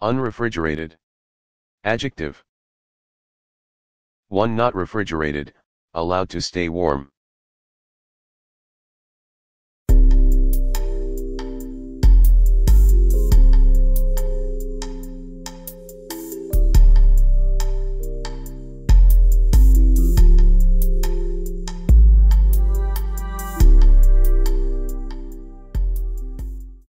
Unrefrigerated. Adjective. 1. Not refrigerated, allowed to stay warm.